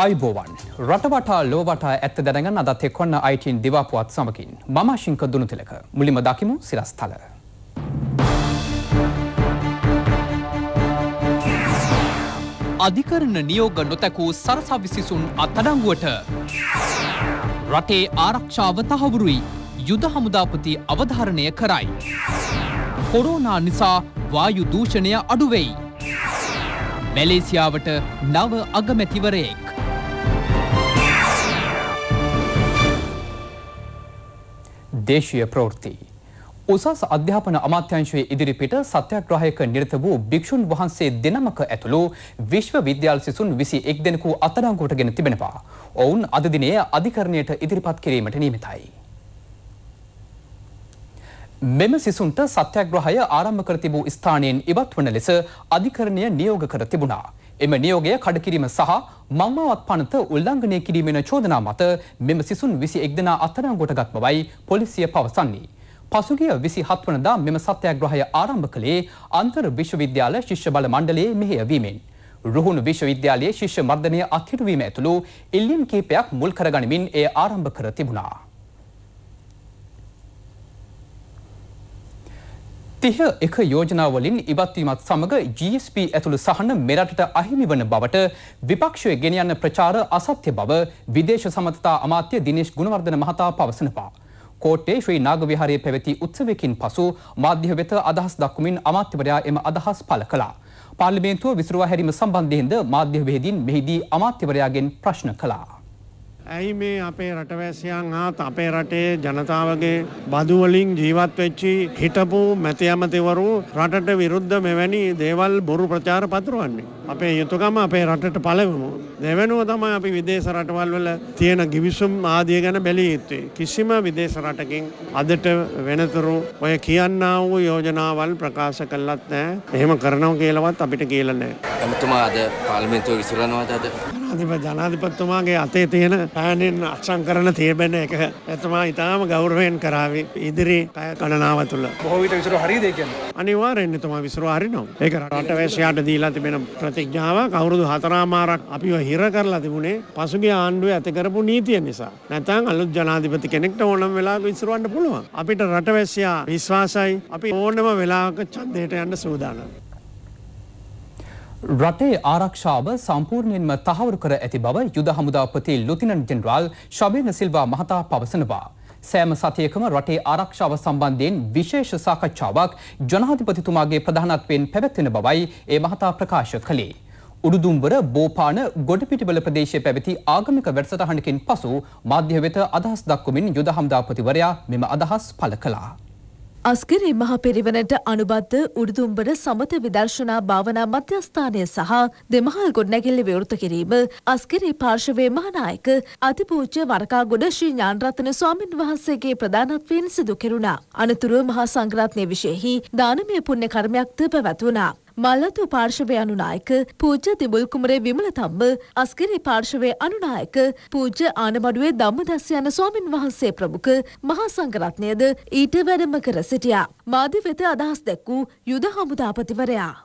අයිබෝවන් රටවටා ලෝවටා ඇත්ත දැනගන්න අදත් එක්වන්න ITN දිවාපුවත් සමකින් මම ශිංක දුනුතිලක මුලින්ම දකිමු සිරස්තල අධිකරණ නියෝග නොතැකූ සරසවිසිසුන් අත්අඩංගුවට රටේ ආරක්ෂාව තහවුරුයි යුද හමුදාපති අවධාරණය කරයි කොරෝනා නිසා වායු දූෂණය අඩුවෙයි මැලේසියාවට නව අගමැතිවරයෙක් දේශීය ප්‍රවෘත්ති උසස් අධ්‍යාපන අමාත්‍යාංශයේ ඉදිරිපිට සත්‍යාග්‍රහයක නිරත වූ භික්ෂුන් වහන්සේ දෙනමක ඇතුළු විශ්වවිද්‍යාල සිසුන් 21 දෙනෙකු අත්අඩංගුවටගෙන තිබෙනවා. ඔවුන් අද දිනයේ අධිකරණයට ඉදිරිපත් කිරීමට නියමිතයි. මෙම සිසුන්ට සත්‍යාග්‍රහය ආරම්භ කර තිබූ ස්ථානයෙන් ඉවත් වන ලෙස අධිකරණය නියෝග කර තිබුණා. එම නියෝගය කඩකිරීම සහ මම්මාවත් පනත උල්ලංඝනය කිරීමෙන චෝදනා මත මෙම සිසුන් 21 දෙනා අත්අඩංගුවට ගත් බවයි පොලිසිය පවසන්නේ. පසුගිය 27 වනදා මෙම සත්‍යාග්‍රහය ආරම්භ කළේ අන්තර් විශ්වවිද්‍යාල ශිෂ්‍ය බල මණ්ඩලයේ මෙහෙයවීමෙන්. රුහුණු විශ්වවිද්‍යාලයේ ශිෂ්‍ය මර්ධනය අත්හිටුවීම ඇතුළු ඉල්ලීම් කීපයක් මුල් කරගනිමින් එය ආරම්භ කර තිබුණා. 31 යෝජනාවලින් ඉවත්වීමත් සමග GSP ඇතුළු සහන මෙරටට අහිමි වන බවට විපක්ෂය ගෙන යන ප්‍රචාර අසත්‍ය බව විදේශ සමතතා අමාත්‍ය දිනේෂ් ගුණවර්ධන මහතා පවසනවා. කෝට්ටේ ශ්‍රී නාගවිහාරයේ පැවති උත්සවයකින් පසු මාධ්‍ය වෙත අදහස් දක්වමින් අමාත්‍යවරයා එම අදහස් පළ කළා. පාර්ලිමේන්තුව විසිරුවා හැරීම සම්බන්ධයෙන්ද මාධ්‍ය වේදීන් මෙහිදී අමාත්‍යවරයාගෙන් ප්‍රශ්න කළා. ඇයි මේ අපේ රටවැසියන් හා අපේ රටේ ජනතාවගේ බදු වලින් ජීවත් වෙච්චි හිටපු මැතිඇමතිවරු රටට විරුද්ධ මෙවැනි දේවල් බොරු ප්‍රචාර පතුරවන්නේ. අපේ යුතුකම අපේ රටට පළවෙනි. දෙවෙනුව තමයි අපි විදේශ රටවල් වල තියෙන ගිවිසුම් ආදිය ගැන බැලිය යුත්තේ. කිසිම විදේශ රටකින් අදට වෙනතුරු ඔය කියන්නා වූ යෝජනාවල් ප්‍රකාශ කළත් නැහැ. එහෙම කරනවා කියලාවත් අපිට කියලා නැහැ. එතුමා අද පාර්ලිමේන්තුව විසිරනවාද අද? ජනාධිපතිතුමාගේ අතේ තියෙන පෑනෙන් අත්සන් කරන තියබෙන එක එතුමා ඉතාම ගෞරවයෙන් කරාවි ඉදිරි කය ගණනාව තුළ. බොහෝ විට විසිරු හරියද කියන්නේ? අනිවාර්යෙන් එතුමා විසිරු හරිනවා. ඒක රටවැසියාට දීලා තිබෙන ප්‍රතිඥාවක් අවුරුදු 4මාරක් අපිව හිර කරලා තිබුණේ පසුගිය ආණ්ඩුවේ ඇති කරපු නීතිය නිසා. නැත්නම් අලුත් ජනාධිපති කෙනෙක්ට ඕනම වෙලාවක විසිරවන්න පුළුවන්. අපිට රටවැසියා විශ්වාසයි. අපි ඕනම වෙලාවක ඡන්දයට යන්න සූදානම්. රටේ ආරක්ෂාව සම්පූර්ණයෙන්ම තහවුරු කර ඇති බව යුද හමුදාපති ලුතිනන්ට් ජෙනරාල් ශබේන සිල්වා මහතා පවසනවා. සෑම සතියකම රටේ ආරක්ෂාව සම්බන්ධයෙන් විශේෂ සාකච්ඡාවක් ජනාධිපතිතුමාගේ ප්‍රධානත්වයෙන් පැවැත්වෙන බවයි ඒ මහතා ප්‍රකාශ කළේ. උඩුදුම්බර බෝපාන ගොඩපිටිබල ප්‍රදේශයේ පැවති ආගමික වැඩසටහනකින් පසු මාධ්‍ය වෙත අදහස් දක්වමින් යුද හමුදාපතිවරයා මෙම අදහස් පළ කළා. අස්ගිරි මහ පිරිවනට අනුබද්ධ උඩුදුම්බර සමත විදර්ශනා භාවනා මධ්‍යස්ථානය සහ දෙමහල් ගොඩනැගිල්ල විවෘත කිරීම අස්ගිරි පාර්ශවයේ මහානායක අතිපූජ්‍ය වරකාගොඩ ශ්‍රී ඥානරත්න ස්වාමින් වහන්සේගේ ප්‍රධානත්වයෙන් සිදු කෙරුණා. අනතුරුව මහා සංඝරත්නය විශේෂෙහි දානමය පුණ්‍ය කර්මයක්ද පැවැත්වුණා. මල්වතු පාර්ශවයේ අනුනායක පූජ්‍ය දිබුල් කුමරේ විමලතම්බ අස්ගිරි පාර්ශවයේ අනුනායක පූජ්‍ය ආනබඩුවේ ධම්මදස්ස යන ස්වාමින් වහන්සේ ප්‍රමුඛ මහා සංඝරත්නයද ඊට වැඩම කර සිටියා. මාධ්‍ය වෙත අදහස් දැක් වූ යුද හමුදාපතිවරයා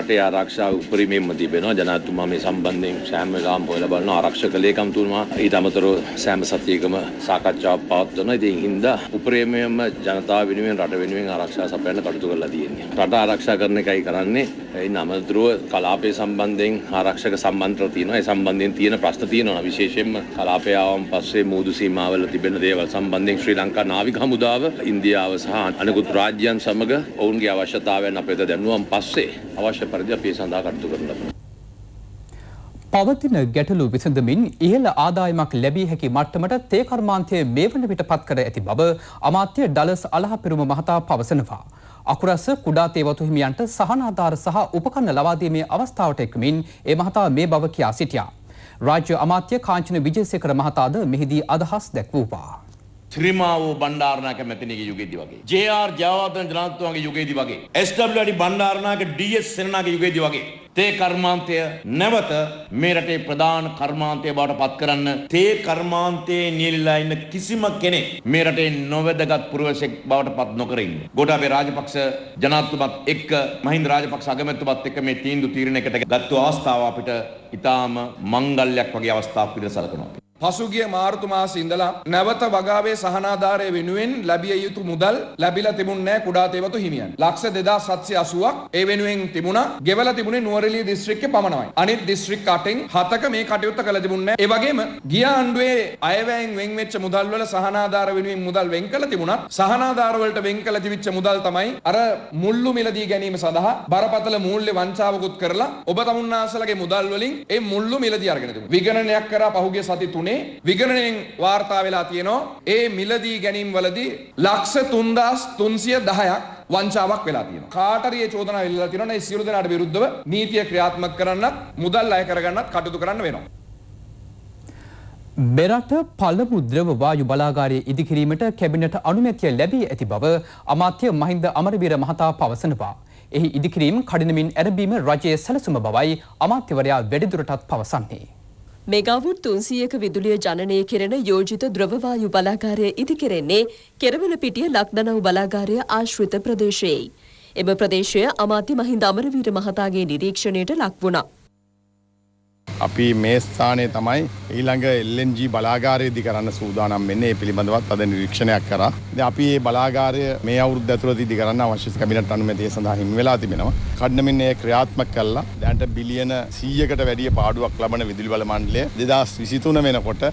රටේ ආරක්ෂාව උපරිමයෙන්ම තිබෙනවා. ජනාධිපතිතුමා මේ සම්බන්ධයෙන් සෑම වෙලාවම හොයලා බලනවා. ආරක්ෂක ලේකම්තුමා ඊට අමතරව සෑම සතියකම සාකච්ඡාවක් පවත්වනවා. ඉතින් හින්දා උපරිමයෙන්ම ජනතාව වෙනුවෙන් රට වෙනුවෙන් ආරක්ෂා සපයන්න කටයුතු කරලා තියෙනවා. රට ආරක්ෂා කරන එකයි කරන්නේ. ඒ අමතරව කලාපයේ සම්බන්ධයෙන් ආරක්ෂක සම්මන්ත්‍රණ තියෙනවා. ඒ සම්බන්ධයෙන් තියෙන ප්‍රශ්න තියෙනවා. විශේෂයෙන්ම කලාපය ආවන් පස්සේ මූදු සීමාවල තිබෙන දේවල් සම්බන්ධයෙන් ශ්‍රී ලංකා නාවික හමුදාව ඉන්දියාව සහ අනෙකුත් රාජ්‍යයන් සමග ඔවුන්ගේ අවශ්‍යතාවයන් අපිට දැනුවම් පස්සේ අවශ්‍ය පරිදි අපි සඳහා කටයුතු කරන්න. පවතින ගැටලු විසඳමින් ඉහළ ආදායමක් ලැබිය හැකි මට්ටමට තේ කර්මාන්තයේ මේ වන විට පත් කර ඇති බව අමාත්‍ය ඩලස් අලහපිරුම මහතා පවසනවා. අකුරස කුඩා තේ වතු හිමියන්ට සහනාධාර සහ උපකරණ ලබා දීමේ අවස්ථාවට එක්වමින් ඒ මහතා මේ බව කියා සිටියා. රාජ්‍ය අමාත්‍ය කාංචන විජේසේකර මහතාද මෙහිදී අදහස් දැක්වුවා. श्रीमा वो भंडारणा के मैतनी के युगेदी वागे JR जवाहरलाल जनातुआ के युगेदी वागे SW भंडारणा के DS सेना के युगेदी वागे ते कर्मांतය නැවත මේ රටේ ප්‍රධාන කර්මාන්තය බවට පත් කරන්න තේ කර්මාන්තයේ නියැලලා ඉන්න කිසිම කෙනෙක් මේ රටේ නොවැදගත් පුරවැසියෙක් බවට පත් නොකර ඉන්නේ. ගෝඨාභය රාජපක්ෂ ජනාධිපතිතුමත් එක්ක මහින්ද රාජපක්ෂ අගමැතිතුමත් එක්ක මේ තීන්දුව තීරණයකට ගත්තු අවස්ථාව අපිට ඊටාම මංගල්‍යයක් වගේ අවස්ථාවක් විදිහට සැලකෙනවා. පසුගිය මාර්තු මාසයේ ඉඳලා නැවත වගාවේ සහනාධාරය වෙනුවෙන් ලැබිය යුතු මුදල් ලැබිලා තිබුණේ නැහැ කුඩා තේවතු හිමියන්. ලක්ෂ 2780ක් ඒ වෙනුවෙන් තිබුණා. ගෙවලා තිබුණේ නුවරඑළිය දිස්ත්‍රික්කේ පමණයි. අනිත් දිස්ත්‍රික් 8න් 7ක මේ කටයුත්ත කළ තිබුණේ නැහැ. ඒ වගේම ගිය ආණ්ඩුවේ අයවැයෙන් වෙන් වෙච්ච මුදල් වල සහනාධාර වෙනුවෙන් මුදල් වෙන් කළ තිබුණත් සහනාධාර වලට වෙන් කළ තිබිච්ච මුදල් තමයි අර මුල්ලු මිලදී ගැනීම සඳහා බරපතල මූල්‍ය වංචාවකුත් කරලා ඔබ තමුන්නාසලගේ මුදල් වලින් ඒ මුල්ලු මිලදී අරගෙන තිබුණා. විගණනයක් කරා පහුගිය සති 3 විගණනයෙන් වාර්තා වෙලා තියෙනවා ඒ මිලදී ගැනීම් වලදී ලක්ෂ 3310ක් වංචාවක් වෙලා තියෙනවා. කාටරියේ චෝදනා වෙලා තියෙනවා. මේ සියලු දෙනාට විරුද්ධව නීතිය ක්‍රියාත්මක කරන්නත් මුදල් අය කරගන්නත් කටයුතු කරන්න වෙනවා. මෙරට පළමු ද්‍රව වායු බලාගාරය ඉදිකිරීමට කැබිනට් අනුමැතිය ලැබී ඇති බව අමාත්‍ය මහින්ද අමරවීර මහතා පවසනවා. එහි ඉදිකිරීම කඩිනමින් ඇරඹීම රජයේ සැලසුම බවයි අමාත්‍යවරයා වැඩිදුරටත් පවසන්නේ. मेगावुट 300ක විදුලිය ජනනය කෙරෙන යෝජිත ද්‍රව වායු බලාගාරය ඉදිකෙරෙන්නේ කෙරවලපිටිය ලක්දනව් බලාගාරය ආශ්‍රිත ප්‍රදේශයයි. එම ප්‍රදේශය අමාත්‍ය මහින්ද අමරවීර මහතාගේ නිරීක්ෂණයට ලක් වුණා. අපි මේ ස්ථානයේ තමයි ඊළඟ LNG බලාගාරය ඉදි කරන්න සූදානම් වෙන්නේ. ඒ පිළිබඳවත් අද නිරීක්ෂණයක් කරා. ඉතින් අපි මේ බලාගාරය මේ අවුරුද්ද ඇතුළත ඉදි කරන්න අවශ්‍ය කැබිනට් අනුමැතිය සඳහා හිමි වෙලා තිබෙනවා. කඩනමින් එය ක්‍රියාත්මක කළා. දැනට බිලියන 100කට වැඩි පාඩුවක් ලබන විදුලි බල මණ්ඩලය 2023 වෙනකොට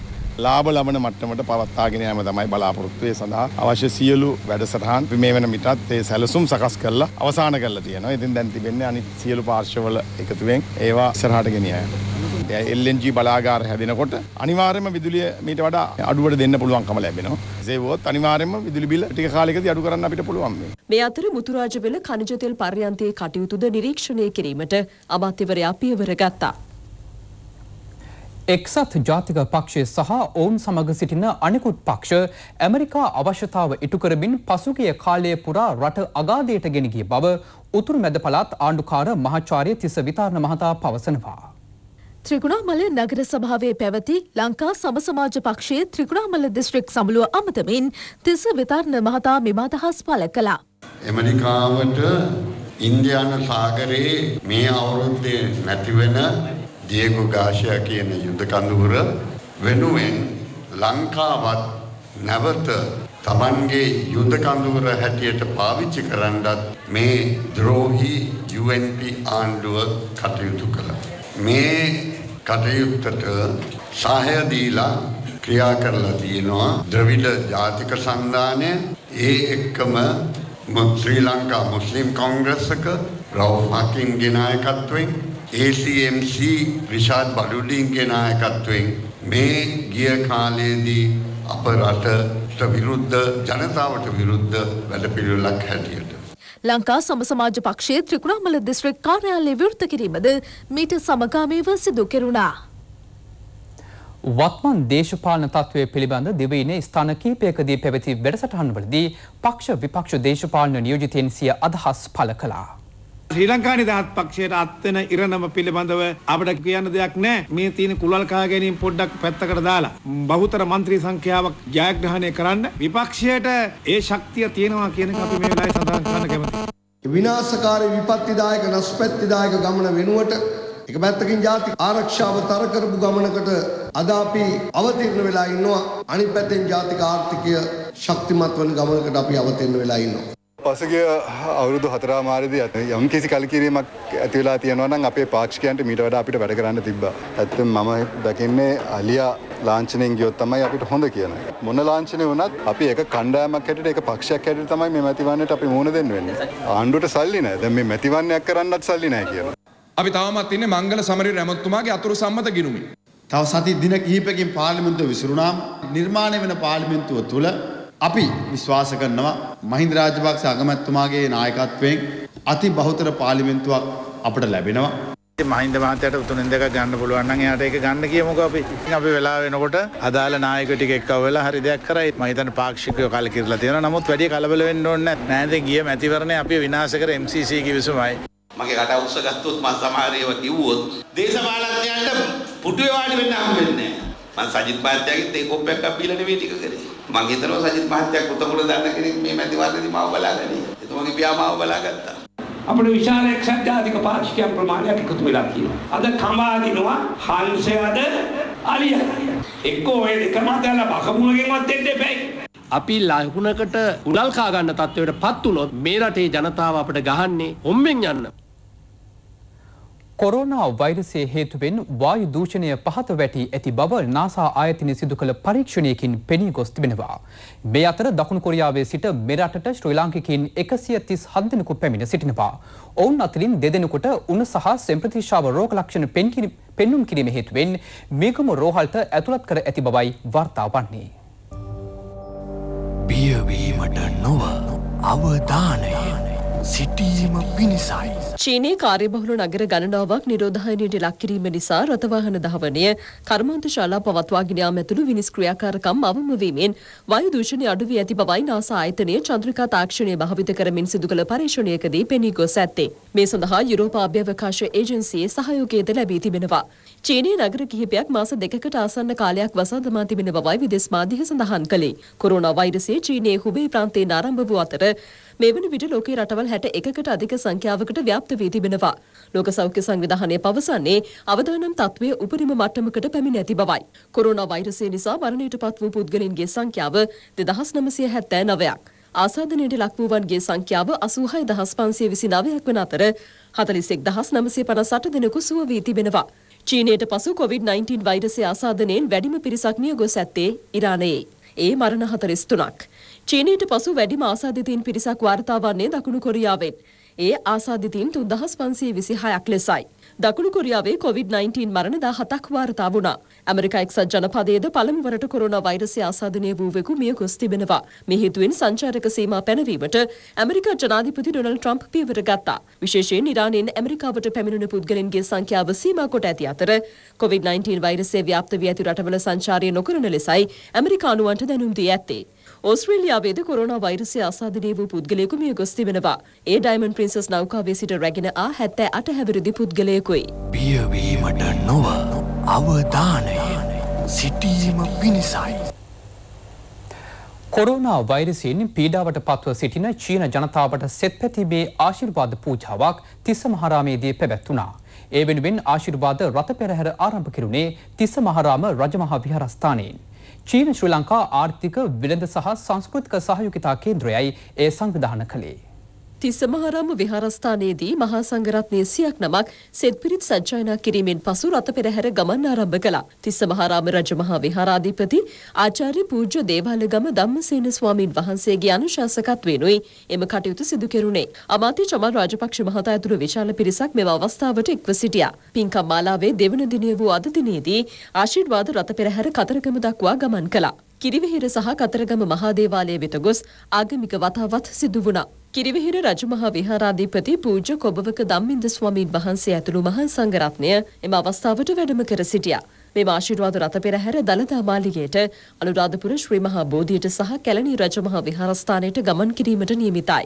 ලාභ ලබන මට්ටමට පවත්වාගෙන යාම තමයි බලාපොරොත්තු වෙන්නේ. සඳහා අවශ්‍ය සියලු වැඩසටහන් මේ වෙන මිටත් ඒ සැලසුම් සකස් කරලා අවසන් කරලා තියෙනවා. ඉතින් දැන් තිබෙන්නේ අනිත් සියලු පාර්ශ්වවල එකතුවෙන් ඒවා ඉස්සරහට ගෙන යාම. LNG බලාගාර හැදෙනකොට අනිවාර්යයෙන්ම විදුලිය මීට වඩා අඩුවට දෙන්න පුළුවන්කම ලැබෙනවා. ඒ වොත් අනිවාර්යයෙන්ම විදුලි බිල ටික කාලයකදී අඩු කරන්න අපිට පුළුවන් මේ. මේ අතර මුතුරාජවල කණිජ තෙල් පර්යන්තයේ කටයුතුද නිරීක්ෂණය කිරීමට අමාත්‍යවරයා පියවර ගත්තා. එක්සත් ජාතික පක්ෂය සහ ඔවුන් සමග සිටින අනෙකුත් පක්ෂ ඇමරිකා අවශ්‍යතාව ඉටු කරමින් පසුගිය කාලයේ පුරා රට අගාධයට ගෙන ගිය බව උතුරුමැද පළාත් ආණ්ඩුකාර මහාචාර්ය තිස්ස විතාරණ මහතා පවසනවා. ත්‍රිකුණාමල නගර සභාවේ පැවති ලංකා සමසමාජ පක්ෂයේ ත්‍රිකුණාමල දිස්ත්‍රික් සමුළුව අමතමින් තිස්ස විතාරණ මහතා මෙම අදහස් පළ කළා. ඇමරිකාවට ඉන්දියානු සාගරයේ මේ අවුරුද්දේ නැතිවෙන දියගෝ ගාෂියා කියන යුද කඳවුර වෙනුවෙන් ලංකාවත් නැවත තමන්ගේ යුද කඳවුර හැටියට පාවිච්චි කරන්නත් මේ ද්‍රෝහි UNP ආණ්ඩුව කටයුතු කළා. මේ කටයුත්තට සහය දීලා ක්‍රියා කරලා තියෙනවා ද්‍රවිඩ ජාතික සංධානය, ඒ එක්කම ශ්‍රී ලංකා මුස්ලිම් කොංග්‍රසක රවුෆ් හකීම්ගේ නායකත්වයෙන්, ACMC රිෂාඩ් බඩුඩින්ගේ නායකත්වයෙන් මේ ගිය කාලයේදී අප රටට විරුද්ධ, ජනතාවට විරුද්ධ වැඩපිළිවෙලක් හැටියට ලංකා සමසමාජ පක්ෂයේ ත්‍රිකුණාමල දිස්ත්‍රික් කාර්යාලය විවෘත කිරීමද මීට සමගාමීව සිදු කෙරුණා. වත්මන් දේශපාලන තත්ත්වය පිළිබඳ දිවයිනේ ස්ථාන කීපයකදී පැවති වැඩසටහන්වලදී පක්ෂ විපක්ෂ දේශපාලන නියෝජිතයින් සිය අදහස් පළ කළා. ශ්‍රී ලංකා නිදහස් පක්ෂයට අත්වෙන ඉරණම පිළිබඳව අපිට කියන්න දෙයක් නැහැ. මේ තියෙන කුලල් කහ ගැනීම පොඩ්ඩක් පැත්තකට දාලා බහුතර മന്ത്രി සංඛ්‍යාවක් ජයග්‍රහණය කරන්න විපක්ෂයට ඒ ශක්තිය තියෙනවා කියන එක අපි මේ වෙලාවේ සඳහන් කරන්න කැමතියි. විනාශකාරී විපත්තිදායක නස්පත්තිදායක ගමන වෙනුවට එක පැත්තකින් ජාතික ආරක්ෂාව තර කරපු ගමනකට අද අපි අවතීර්ණ වෙලා ඉන්නවා. අනිත් පැත්තෙන් ජාතික ආර්ථිකය ශක්තිමත් වන ගමනකට අපි අවතීර්ණ වෙලා ඉන්නවා. පසුගිය අවුරුදු 4මාරදී යම් කිසි කලකිරීමක් ඇති වෙලා තියෙනවා නම් අපේ පාක්ෂිකයන්ට මීට වඩා අපිට වැඩ කරන්න තිබ්බා. ඇත්තටම මම දකින්නේ අලියා ලාංඡනයෙන් ගියොත් තමයි අපිට හොඳ කියන්නේ. මොන ලාංඡනය වුණත් අපි එක කණ්ඩායමක් හැටියට එක පක්ෂයක් හැටියට තමයි මේ මැතිවරණයට අපි මුහුණ දෙන්න වෙන්නේ. ආණ්ඩුවට සල්ලි නැහැ. දැන් මේ මැතිවරණයක් කරන්නත් සල්ලි නැහැ කියනවා. අපි තාමත් ඉන්නේ මංගල සමරිර ඇමතුමාගේ අතුරු සම්මත ගිණුමේ. තව සති දින කිහිපයකින් පාර්ලිමේන්තුව විසිරුණාම නිර්මාණය වෙන පාර්ලිමේන්තුව තුල අපි විශ්වාස කරනවා මහින්ද රාජපක්ෂ අගමැතිතුමාගේ නායකත්වයෙන් අති බහුතර පාර්ලිමේන්තුවක් අපට ලැබෙනවා. මහින්ද මහත්තයාට උතුණෙන් දෙකක් ගන්න පුළුවන් නම් එයාට ඒක ගන්න කියමුකෝ අපි. අපි වෙලාව වෙනකොට අදාළ නායක ටික එක්කව වෙලා හරි දෙයක් කරයි. මම හිතන්නේ පාක්ෂිකව කලකිරලා තියෙනවා. නමුත් වැඩි කලබල වෙන්න ඕනේ නැහැ. නැහැද ගිය මැතිවරණේ අපි විනාශ කර MCC කිවිසුමයි. මගේ රට උස්ස ගත්තොත් මම සමහර ඒවා කිව්වොත් දේශපාලඥයන්ට පුටුවේ වාඩි වෙන්න හම්බ වෙන්නේ නැහැ. මම සජිත් මහත්තයාගෙත් ඒ කොප්පයක් අපිලා නෙවෙයි ටික කරේ. මම හිතනවා සජිත් මහත්තයා කුතමුල දන්න කෙනෙක් මේ මැතිවරණයේදී මාව බලාගන්නේ. එතුමාගේ පියා මාව බලාගත්තා. अपने विचार एक सत्याधिक पार्श के प्रमाण या कुछ मिलाती हो अदर खामादी नो हाल से अदर आलिया एक को वे करमाते हैं बाखबूल के मत देख दे पे අපි ලකුණකට උඩල් කා ගන්න තත්ත්වයටපත් වුණොත් මේ රටේ ජනතාව අපිට ගහන්නේ හොම්බෙන් යන්න. කොරෝනා වෛරසයේ හේතුවෙන් වායු දූෂණය පහත වැටි ඇති බව NASA ආයතනය සිදු කළ පරීක්ෂණයකින් පෙනී ගොස් තිබෙනවා. මේ අතර දකුණු කොරියාවේ සිට මේ රටට ශ්‍රී ලාංකිකයින් 137 දෙනෙකු පැමිණ සිටිනවා. ඔවුන් අතරින් දෙදෙනෙකුට උණ සහ සෙම්ප්‍රතිශාව රෝග ලක්ෂණ පෙන්නුම් කිරීම හේතුවෙන් මේකම රෝහලට ඇතුළත් කර ඇති බවයි වාර්තා වන්නේ. चीनी कार्यबहुल नगर गणनावक निरोधायनयट लक्किरीम निसा रथवाहन धावनय कर्मान्तशाला पवत्वागिन यामेतुलु विनिस् क्रियाकारकम अवम वीमेन वायु दूषण अडुवी ඇති බවයි NASA ආයතනයේ චන්ද්‍රිකා තාක්ෂණය භාවිත කරමින් සිදු කළ පරීක්ෂණයකදී පෙනී ගොස් ඇත්තේ. මේ සඳහා යුරෝප අභ්‍යවකාශ ඒජන්සියේ සහයෝගයද ලැබී තිබෙනවා. चीनी नगर किहिपयक मास දෙකකට ආසන්න කාලයක් වසා දමා තිබෙන බවයි විදේශ මාධ්‍ය සඳහන් කළේ. කොරෝනා වෛරසය චීනයේ හුබේ ප්‍රාන්තයෙන් ආරම්භ වූ අතර मेवन विट लोके रटवल 61කට अधिक සංඛ්‍යාවකට ව්‍යාප්ත වී තිබෙනවා. ලෝක සෞඛ්‍ය සංවිධානය පවසන්නේ අවදානම් තත්ත්වයේ උපරිම මට්ටමකට පැමිණ ඇති බවයි. කොරෝනා වෛරසය නිසා මරණයටපත් වූ පුද්ගලයන්ගේ සංඛ්‍යාව 2979ක්. ආසාදනයට ලක් වූවන්ගේ සංඛ්‍යාව 86529ක් වන අතර 41958 දෙනෙකු සුව වී තිබෙනවා. චීනයට පසු COVID-19 වෛරසය ආසාදනයෙන් වැඩිම පිරිසක් මිය ගොස් ඇත්තේ ඉරානයේ. ඒ මරණ 43ක්. चीनට පසු වැඩිම ආසාදිතයින් පිරිසක් වාර්තා වන්නේ දකුණු කොරියාවෙන්. ඒ ආසාදිතයින් 3526ක් ලෙසයි. දකුණු කොරියාවේ COVID-19 මරණ 17ක් වාර්තා වුණා. ඇමරිකා එක්සත් ජනපදයේද පළමු වරට කොරෝනා වෛරසය ආසාදනය වූවෙකු මිය ගොස් තිබෙනවා. මේ හේතුවෙන් සංචාරක සීමා පැනවීමට ඇමරිකා ජනාධිපති ඩොනල්ඩ් ට්‍රම්ප් පියවර ගත්තා. විශේෂයෙන් ඉරානයෙන් ඇමරිකාවට පැමිණෙන පුද්ගලයන්ගේ සංඛ්‍යාව සීමා කොට ඇති අතර COVID-19 වෛරසය ව්‍යාප්ත වී ඇති රටවල සංචාරය නොකරන ලෙසයි ඇමරිකානුවන්ට දැනුම් දී ඇත්තේ. ऑस्ट्रेलियावेद कोरोना वायरस आसादने वू පුද්ගලයෙකු මිය ගොස් තිබෙනවා. ඒ ඩයිමන්ඩ් ප්‍රින්සස් නෞකාවේ සිට රැගෙන ආ 78 හැවිරිදි පුද්ගලයෙකුයි. බිය වීමට නොව අවදානයෙන් සිටීම පිණිසයි. කොරෝනා වෛරසයෙන් පීඩාවට පත්ව සිටින චීන ජනතාවට සෙත් පැතිබේ ආශිර්වාද පූජාවක් තිස්ස මහරාමේදී පැවැත්ුණා. ඒ වෙනුවෙන් ආශිර්වාද රත පෙරහැර ආරම්භ කෙරුණේ තිස්ස මහරාම රජමහා විහාරස්ථානයේ. चीन श्रीलंका आर्थिक विलंद सह सांस्कृतिक सहयोगिता केंद्रयई ए संविधान कले තිස්ස මහරාම විහාරස්ථානයේදී මහා සංඝරත්නයේ 100ක් නමක් සෙත්පිරිත් සජ්ජායනා කිරීමෙන් පසු රත පෙරහැර ගමන් ආරම්භ කළා. තිස්ස මහරාම රජ මහා විහාරාධිපති ආචාර්ය පූජ්‍ය දේවාලගම ධම්මසේන ස්වාමින් වහන්සේගේ අනුශාසකත්වයෙන්ුයි එම කටයුතු සිදු කෙරුණේ. අමාත්‍ය චමල් රාජපක්ෂ මහතා ඇතුළු විශාල පිරිසක් මෙම අවස්ථාවට එක්ව සිටියා. පින්කම් මාලාවේ දෙවන දිනය වූ අද දිනයේදී ආශිර්වාද රත පෙරහැර කතරගම දක්වා ගමන් කළා. කිරිවෙහෙර සහ කතරගම මහා දේවාලය වෙත ගොස් ආගමික වතාවත් සිදු වුණා. කිරිවෙහෙර රජමහා විහාරාධිපති පූජ්‍ය කොබවක ධම්මින්ද ස්වාමීන් වහන්සේ ඇතුළු මහා සංඝරත්නය එම අවස්ථාවට වැඩම කර සිටියා. මේ ආශිර්වාද රත පෙරහැර දළදා මාලිගයට, අනුරාධපුර ශ්‍රී මහා බෝධියට සහ කැලණි රජමහා විහාරස්ථානයට ගමන් කිරීමට නියමිතයි.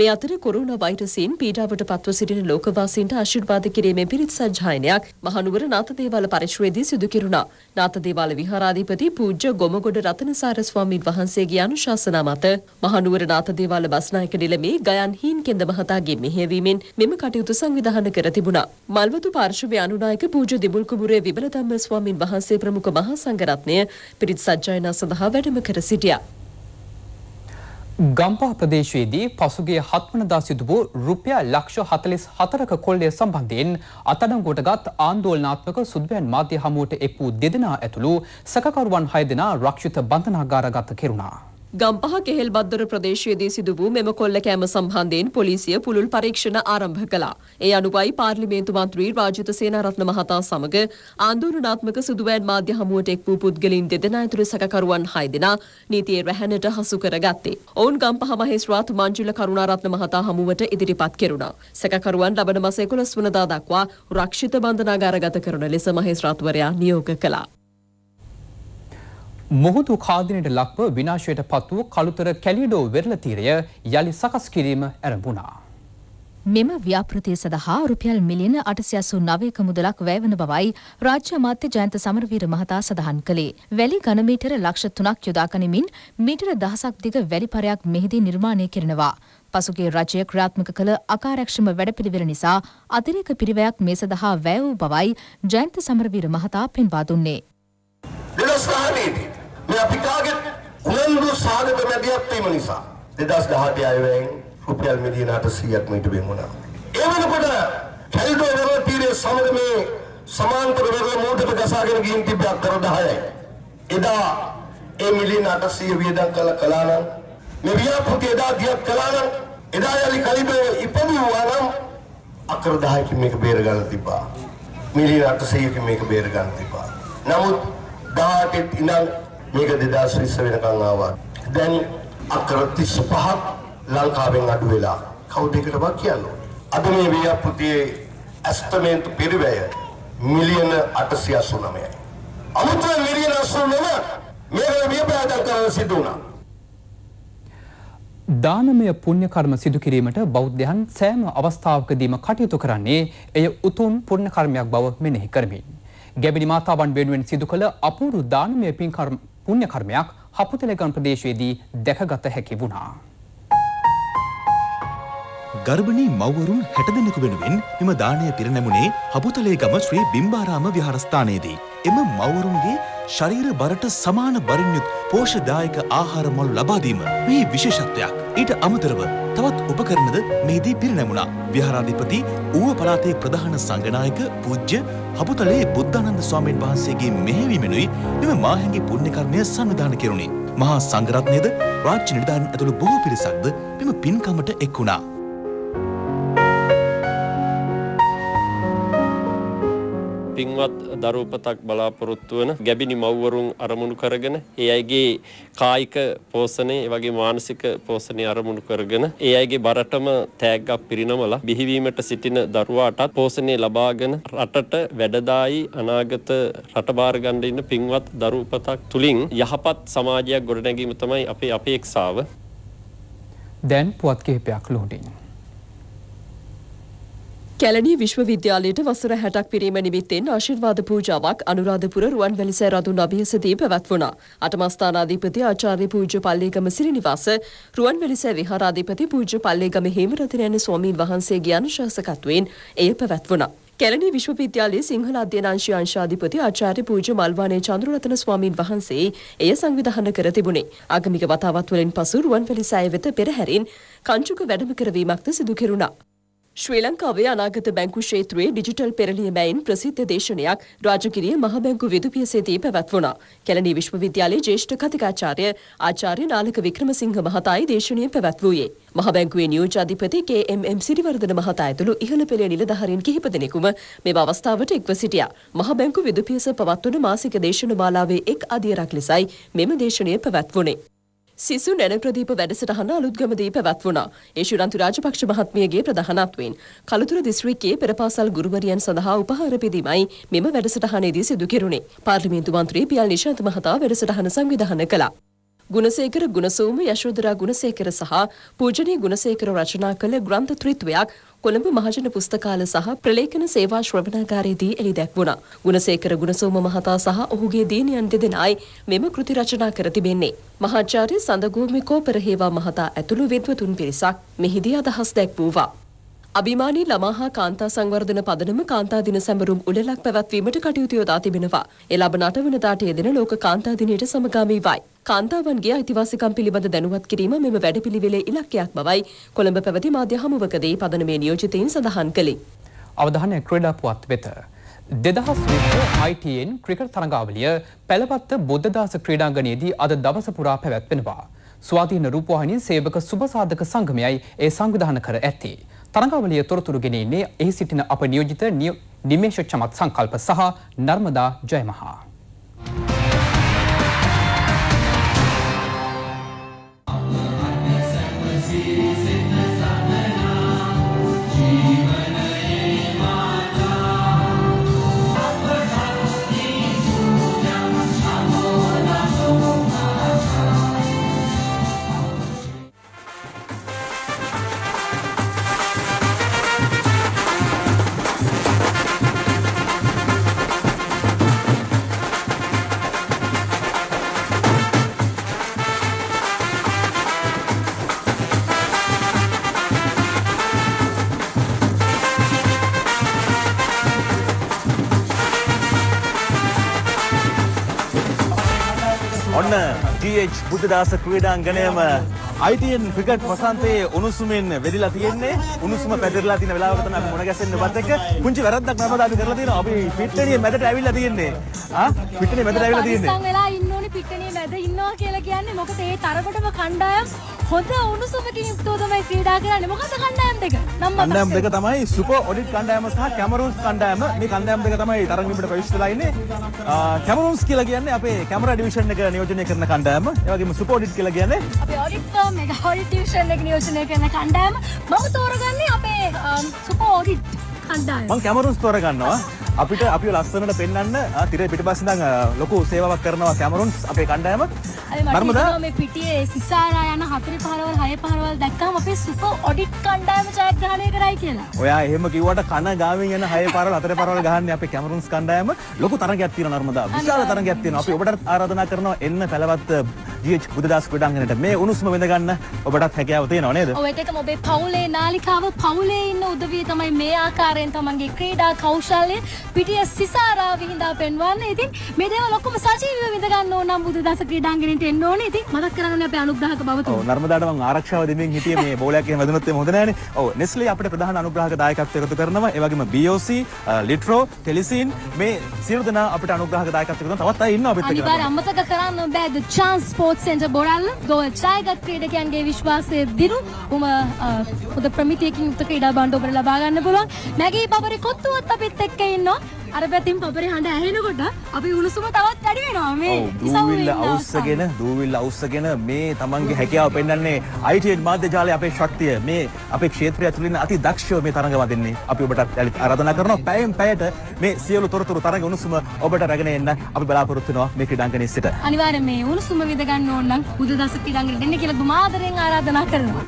මේ අතර කොරෝනා වෛරසයෙන් පීඩාවට පත්ව සිටින ලෝකවාසීන්ට ආශිර්වාද කිරීමේ පිරිත් සජ්ජායනයක් මහනුවර නාථදේවාල පරිශ්‍රයේදී සිදු කෙරුණා. නාථදේවාල විහාරාධිපති පූජ්‍ය ගොමගොඩ රතනසාර ස්වාමීන් වහන්සේගේ අනුශාසනා මත මහනුවර නාථදේවාල බස්නායක නිලමේ ගයන් හීන්කෙන්ද මහතාගේ මෙහෙයවීමෙන් මෙම කටයුතු සංවිධානය කර තිබුණා. මල්වතු පාර්ශවයේ අනුනායක පූජ්‍ය දිබුල් කුඹුරේ විබලධම්ම ස්වාමින් වහන්සේ ප්‍රමුඛ මහා සංඝරත්නය පිරිත් සජ්ජායනා සඳහා වැඩම කර සිටියා. ගම්පහ ප්‍රදේශයේදී පසුගිය 7 වනදා සිදු වූ ₹144ක කොල්ලය සම්බන්ධයෙන් අත්අඩංගුවටගත් ආන්දෝලනාත්මක සුද්වැන් මාධ්‍ය හමුවට එක් වූ දෙදෙනා ඇතුළු සැකකරුවන් 6 දෙනා රක්ෂිත බන්ධනාගාරගත කෙරුණා. ගම්පහ කෙහෙල්බද්දොර ප්‍රදේශයේදී සිදු වූ මෙම කොල්ල කෑම සම්බන්ධයෙන් පොලිසිය පුළුල් පරීක්ෂණ ආරම්භ කළා. ඒ අනුවයි පාර්ලිමේන්තු මන්ත්‍රී රාජිත සේනාරත්න මහතා සමග ආන්දෝලනාත්මක සුද්වැන් මාධ්‍ය හමුවට එක් වූ පුද්ගලයන් දෙදෙනා ඇතුළු සැකකරුවන් 6 දෙනා නීතියේ රැහැනට හසු කරගත්තේ. ඔවුන් ගම්පහ මහේස්ත්‍රාත් මංජුල කරුණාරත්න මහතා හමුවට ඉදිරිපත් කෙරුණා. සැකකරුවන් ලබන මාස 11 වනදා දක්වා රක්ෂිත බන්ධනාගාරගත කරන ලෙස මහේස්ත්‍රාත්වරයා නියෝග කළා. මුහුදු කාදිනට ලක්ව විනාශයට පත් වූ කළුතර කැලිඩෝ වෙරළ තීරය යලි සකස් කිරීම ආරම්භුණා. මෙම ව්‍යාපෘතිය සඳහා රුපියල් මිලියන 889ක මුදලක් වැය වන බවයි රාජ්‍ය අමාත්‍ය ජයන්ත සමරවීර මහතා සඳහන් කළේ. වැලි ඝනමීටර ලක්ෂ 3ක් යොදා ගනිමින් මීටර 1000ක් දිග වැලි පරයක් මෙහිදී නිර්මාණය කරනවා. පසුගිය රජය ක්‍රියාත්මක කළ අකාර්යක්ෂම වැඩපිළිවෙල නිසා අතිරේක පිරිවැයක් මේ සඳහා වැය වූ බවයි ජයන්ත සමරවීර මහතා පෙන්වා දුන්නේ. रुपया मिलियन 800ක් මීට වෙන් වුණා. ඒ වෙනකොට කැල්ඩෝවර තීරයේ සමග මේ සමාන්තර වෙරළ මෝටර ගසාගෙන ගින් තිබ්බ අක්කර 10යි. එදා ඒ මිලියන 800 වියදම් කළ කලානම් මේ ව්‍යාපෘතිය එදා දියත් කලානම් එදා යලි කලිබේ ඉපදුවා නම් අක්කර 10කින් මේක බේර ගන්න තිබ්බා. මිලියන 800කින් මේක බේර ගන්න තිබ්බා. නමුත් 18 ඉඳන් මේක 2020 වෙනකන් ආවා. දැන් අක්කර 35ක් ලංකාවෙන් අඩු වෙලා කවුද එකටවත් කියන්නේ. අද මේ ව්‍යාපෘතියේ ඇස්තමේන්තු පිරිවැය මිලියන 889යි. අමුතු මිලියන 889 මේ ව්‍යාපාරයක් කරන සිදු වුණා. දානමය පුණ්‍ය කර්ම සිදු කිරීමට බෞද්ධයන් සෑම අවස්ථාවකදීම කටයුතු කරන්නේ එය උතුම් පුණ්‍ය කර්මයක් බව මෙනෙහි කරමින්. ගැඹිනි මාතාවන් වෙනුවෙන් සිදු කළ අපූර්ව දානමය පුණ්‍ය කර්මයක් හපුතලගම් ප්‍රදේශයේදී දැකගත හැකි වුණා. ගර්භණී මව්වරුන් 60 දෙනෙකු වෙනුවෙන් මෙම දාණය පිරිනැමුනේ හපුතලේගම ශ්‍රී බිම්බාරාම විහාරස්ථානයේදී. එම මව්වරුන්ගේ ශරීර බරට සමාන බරින් යුත් පෝෂ්‍යදායක ආහාර මළු ලබා දීම මෙහි විශේෂත්වයක්. ඊට අමතරව තවත් උපකරණද මෙහිදී පිරිනැමුණා. විහාරාධිපති ඌව පළාතේ ප්‍රධාන සංඝනායක පූජ්‍ය හපුතලේ බුද්ධානන්ද ස්වාමීන් වහන්සේගේ මෙහෙයවීමෙනුයි මෙම මාහිඟි පුණ්‍ය කර්මය සංවිධානය කෙරුණේ. මහා සංඝරත්නයද රාජ්‍ය නිලධාරීන් ඇතුළු බොහෝ පිරිසක්ද මෙම පින්කමට එක් වුණා. පින්වත් දරුවපතක් බලාපොරොත්තු වන ගැබිනි මව්වරුන් අරමුණු කරගෙන ඒ අයගේ කායික පෝෂණය ඒ වගේ මානසික පෝෂණය අරමුණු කරගෙන ඒ අයගේ බරටම තෑග්ගක් පිරිනමලා බිහිවීමට සිටින දරුවාට පෝෂණය ලබාගෙන රටට වැඩදායි අනාගත රට බාර ගන්න ඉන්න පින්වත් දරුවපතක් තුලින් යහපත් සමාජයක් ගොඩනැගීම තමයි අපේ අපේක්ෂාව. දැන් පුවත් කිහිපයක් ලෝඩින්. කැලණිය විශ්වවිද්‍යාලයට වසර 60ක් පිරීම නිමිත්තෙන් ආශිර්වාද පූජාවක් අනුරාධපුර රුවන්වැලිසෑය රතු නබියසදී පැවැත්වුණා. 8ම ස්ථානාධිපති ආචාර්ය පූජ්‍ය පල්ලේගම සිරිනිවාස රුවන්වැලිසෑය විහාරාධිපති පූජ්‍ය පල්ලේගම හේමරත්නයන් ස්වාමීන් වහන්සේගේ අනුශාසකත්වයෙන් එය පැවැත්වුණා. කැලණිය විශ්වවිද්‍යාලයේ සිංහල අධ්‍යනාංශයේ අංශාධිපති ආචාර්ය පූජ්‍ය මල්වානේ චන්ද්‍රරත්න ස්වාමින් වහන්සේ එය සංවිධානය කර තිබුණේ. ආගමික වතාවත් වලින් පසු රුවන්වැලිසෑය වෙත පෙරහැරින් කංචුක වැඩම කරවීමක්ද සිදු කෙරුණා. ශ්‍රී ලංකාවේ අනාගත බැංකු ක්ෂේත්‍රයේ ඩිජිටල් පෙරළියමයින් ප්‍රසිද්ධ දේශනයක් රාජකීය මහ බැංකු විදුපියසේදී පැවැත්වුණා. කැලණිය විශ්වවිද්‍යාලයේ ජ්‍යෙෂ්ඨ කතිකාචාර්ය ආචාර්ය නාලක වික්‍රමසිංහ මහතායි දේශනීය පැවැත්වුවේ. මහ බැංකුවේ නියෝජ්‍යාධිපති KMM සිරිවර්ධන මහතා ඇතුළු ඉහළ පෙළේ නිලධාරීන් කිහිප දෙනෙකුම මේ අවස්ථාවට එක්ව සිටියා. මහ බැංකු විදුපියස පවත්වන මාසික දේශන මාලාවේ එක් අදියරක් ලෙසයි මෙම දේශනීය පැවැත්වුණේ. සිසු නැන ප්‍රදීප වැඩසටහන අලුත්ගමදී පැවැත්වුණා. ඒ ශිරන්තු රාජපක්ෂ මහත්මියගේ ප්‍රධානත්වයෙන් කලුතුර දිස්ත්‍රික්කයේ පෙරපාසල් ගුරුවරියන් සඳහා උපහාර බෙදීමයි මෙම වැඩසටහනේදී සිදු කෙරුණේ. පාර්ලිමේන්තු මන්ත්‍රී පියල් නිශාන්ත මහතා වැඩසටහන සංවිධානය කළා. ගුණසේකර ගුණසෝම යශෝදරා ගුණසේකර සහ පූජනීය ගුණසේකර රචනා කළ ග්‍රන්ථ ත්‍රිත්වයක් කොළඹ මහජන පුස්තකාල සහ ප්‍රලේඛන séවා ශ්‍රවණාගාරයේදී එළිදැක්වුණා. ගුණසේකර ගුණසෝම මහතා සහ ඔහුගේ දිනියන් දෙදෙනායි මෙම කෘති රචනා කර තිබෙන්නේ. මහාචාර්ය සඳගෝමි කෝපරහේවා මහතා ඇතුළු විද්වතුන් පිරිසක් මෙහිදී අදහස් දැක්වුවා. අභිමානී ළමා හා කාන්තා සංවර්ධන පදනම කාන්තා දින සැමරුම් උළෙලක් පැවැත්වීමට කටයුතු යොදා තිබෙනවා. ඒ ලබන 8 වෙනිදාට යෙදෙන ලෝක කාන්තා දිනයට සමගාමීවයි. කාන්තාවන්ගේ අයිතිවාසිකම් පිළිබඳ දැනුවත් කිරීම මෙම වැඩපිළිවෙලේ ඉලක්කයක් බවයි කොළඹ පැවති මාධ්‍ය හමුවකදී පදනමේ නියෝජිතයින් සඳහන් කළේ. අවධානය ක්‍රීඩා පුවත් වෙත. 2020 ITN ක්‍රිකට් තරඟාවලිය පැලපත්ත බුද්ධදාස ක්‍රීඩාංගණයේදී අද දවස පුරා පැවැත්වෙනවා. ස්වාධීන රූපවාහිනී සේවක සුබසාධක සංගමයයි ඒ සංවිධානය කර ඇත්තේ. තරඟාවලිය තොරතුරු ගෙනෙන්නේ එහි සිටින අප නියෝජිත නිමේෂ චමත් සංකල්ප සහ නර්මදා ජයමහා. vintage Buddhadasa ක්‍රීඩාංගණයම ITN ක්‍රිකට් වසන්තයේ උණුසුමින් වෙදිලා තියෙන්නේ. උණුසුම පැතිරලා තියෙන වෙලාවක තමයි අපි මුණ ගැසෙන්නවත් එක්ක පුංචි වැරද්දක් නමදා අපි කරලා තියෙනවා. අපි පිට්ටනිය මැදට ඇවිල්ලා තියෙන්නේ. පිට්ටනිය මැදට ඇවිල්ලා තියෙන්නේ. සං වෙලා ඉන්න ඕනේ පිට්ටනිය මැද ඉන්නවා කියලා කියන්නේ මොකද ඒ තරමටම කණ්ඩායම් හොඳ උණුසුමකින් යුක්තව තමයි ක්‍රීඩා කරන්නේ. මොකද කණ්ඩායම් දෙක නම් කණ්ඩායම් දෙක තමයි සුපර් ඔඩිට් කණ්ඩායම සහ කැමරූන්ස් කණ්ඩායම. මේ කණ්ඩායම් දෙක තමයි තරඟ බිමට ප්‍රවේශ වෙලා ඉන්නේ. කැමරූන්ස් කියලා කියන්නේ අපේ කැමරා ඩිවිෂන් එක නියෝජනය කරන කණ්ඩායම. ඒ වගේම සුපර් ඔඩිට් කියලා කියන්නේ අපේ ඔඩිට් මේක හොරි ටියුෂන් එක නියෝජනය කරන කණ්ඩායම. මම තෝරගන්නේ අපේ සුපර් ඔඩිට් කණ්ඩායම. මම කැමරූන්ස් තෝරගන්නවා. අපිට අපිව ලස්සනට පෙන්වන්න තිර පිටිපස්ස ඉඳන් ලොකු සේවාවක් කරනවා කැමරූන්ස් අපේ කණ්ඩායම. මර්මද මේ පිටියේ සිසාරා යන 4:00 6:00 දැක්කම අපේ සුපර් ඔඩිට් කණ්ඩායම ජයග්‍රහණය කරයි කියලා. ඔයා එහෙම කිව්වට කන ගාමින් යන 6:00 4:00 ගහන්නේ අපේ කැමරූන්ස් කණ්ඩායම. ලොකු තරගයක් තියෙනවා නර්මදා. විශාල තරගයක් තියෙනවා. අපි ඔබට ආරාධනා කරනවා එන්න පළවත් GH බුදදාස් ක්‍රීඩාංගණයට මේ උණුසුම වෙඳ ගන්න ඔබටත් හැකියාව තියෙනව නේද? ඔය දෙකම ඔබේ පවුලේ නාලිකාව පවුලේ ඉන්න උදවිය තමයි මේ ආකාරයෙන් තමන්ගේ ක්‍රීඩා කෞශල්‍ය පිටිය සිසාරා විහිඳා පෙන්වන්නේ. ඉතින් මේ දේවල් ඔක්කොම සජීවීව විඳ ගන්න ඕන නම් බුදදාස් ක්‍රීඩාංගණයට එන්න ඕනේ. ඉතින් මතක් කරගන්න ඕනේ අපේ අනුග්‍රහක බව තුන. ඔව් නර්මදාට මම ආරක්ෂාව දෙමින් හිටියේ මේ බෝලයක් එහෙම වැදුනොත් එම හොඳ නැහැනේ. ඔව් නෙස්ලි අපේ ප්‍රධාන අනුග්‍රහක දායකත්වය එකතු කරනවා. ඒ වගේම BOC, ලිට්‍රෝ, ටෙලිසින් මේ සියලු දෙනා අපේ අනුග්‍රහක දායකත්වය කරනවා. තවත් අය ඉන්නවා අපිත් එක්ක. අනිවාර්ය අමතක කරන්න බෑ the chance for सेंटर बोराल गोल जाएगा क्रीडा के अंगे विश्वास दिनु उमा उधर प्रमिति एक युक्त क्रीडा बांटो पर लगाकर ने बोला मैं कि पापरे कोत्तू अत्ता पित्ते के इन्नो अरे बेटीम पापरे हाँडा ऐसे नो कोटा अभी उन्होंने तावत तड़ी में ना हमें दूविल आउट सके ना मैं तमंगे है क्या ओपेनर ने आईटी माध्य जाले आपे शक्ति है मैं आपे क्षेत्रीय चुलीन अति दक्ष में तारंगे माध्यम ने आपे उबटा आराधना करना पैम पैट मैं सियालो तोर तोर तारंगे उन्होंने उबटा रगने ना आपे बलापुरुत्नो मैं क्रीडांगने सिटा अनिवार्य में उन्होंने विदगान नोन लंग उद्दास क्रीडांगने देने के लिए बुमादरे आराधना करना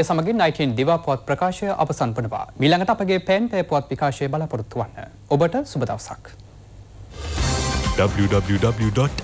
ඒ සමගින් 19 දිවා පොත් ප්‍රකාශය අවසන් වනවා. ඊළඟට අපගේ පෙන් පේ පොත් විකාශය බලාපොරොත්තු වන්න. ඔබට සුබ දවසක්. www.itnnews.lk